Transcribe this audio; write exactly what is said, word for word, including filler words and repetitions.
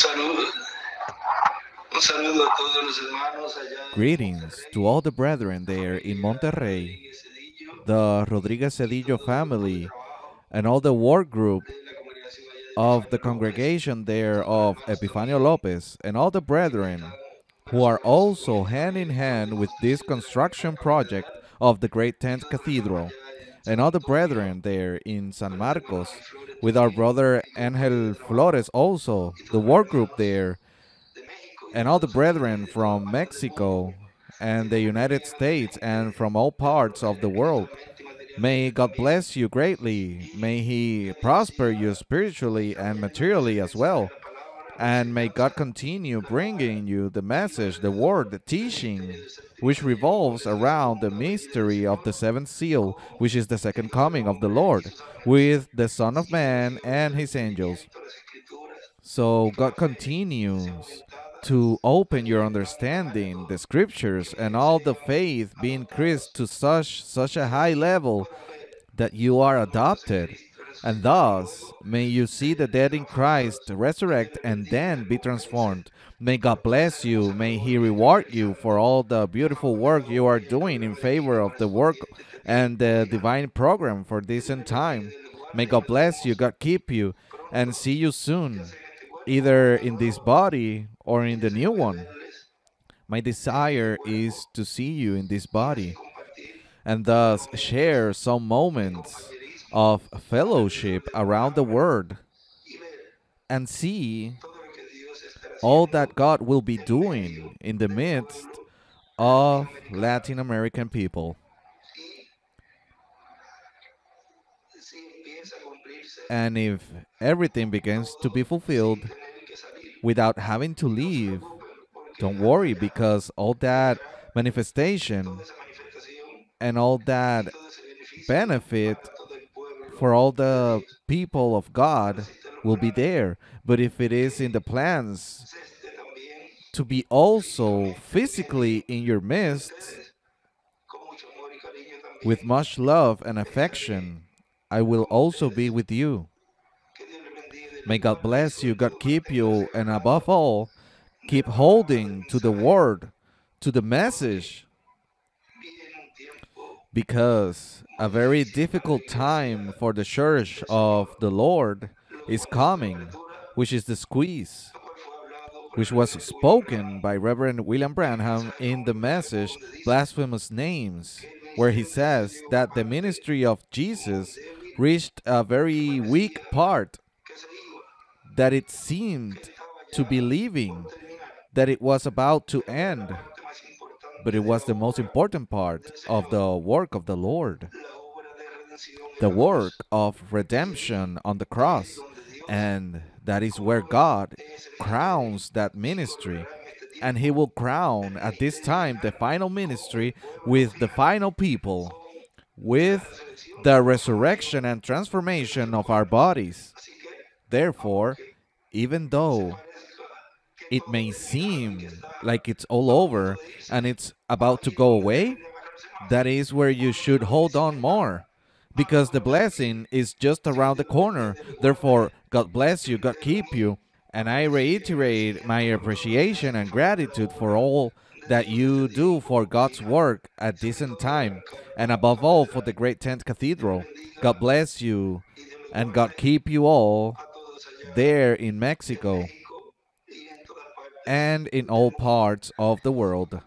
Salud. Un saludo a todos los hermanos allá. Greetings to all the brethren there in Monterrey, the Rodriguez Cedillo family, and all the work group of the congregation there of Epifanio Lopez, and all the brethren who are also hand in hand with this construction project of the Great Tent Cathedral, and all the brethren there in San Marcos, with our brother Angel Flores also, the work group there, and all the brethren from Mexico and the United States and from all parts of the world. May God bless you greatly. May He prosper you spiritually and materially as well. And may God continue bringing you the message, the word, the teaching, which revolves around the mystery of the seventh seal, which is the second coming of the Lord, with the Son of Man and His angels. So God continues to open your understanding, the scriptures, and all the faith be increased to such such a high level that you are adopted, and thus may you see the dead in Christ resurrect and then be transformed. May God bless you. May He reward you for all the beautiful work you are doing in favor of the work and the divine program for this end time. May God bless you, God keep you, and see you soon, either in this body or in the new one. My desire is to see you in this body and thus share some moments of fellowship around the Word and see all that God will be doing in the midst of Latin American people. And if everything begins to be fulfilled without having to leave, don't worry, because all that manifestation and all that benefit for all the people of God will be there. But if it is in the plans to be also physically in your midst, with much love and affection, I will also be with you. May God bless you, God keep you, and above all, keep holding to the word, to the message, because a very difficult time for the church of the Lord is coming, which is the squeeze, which was spoken by Reverend William Branham in the message Blasphemous Names, where he says that the ministry of Jesus reached a very weak part, that it seemed to be leaving, that it was about to end, but it was the most important part of the work of the Lord, the work of redemption on the cross, and that is where God crowns that ministry. And He will crown at this time the final ministry with the final people, with the resurrection and transformation of our bodies. Therefore, even though it may seem like it's all over and it's about to go away, that is where you should hold on more, because the blessing is just around the corner. Therefore, God bless you, God keep you. And I reiterate my appreciation and gratitude for all that you do for God's work at this end time, and above all for the Great Tent Cathedral. God bless you, and God keep you all there in Mexico and in all parts of the world.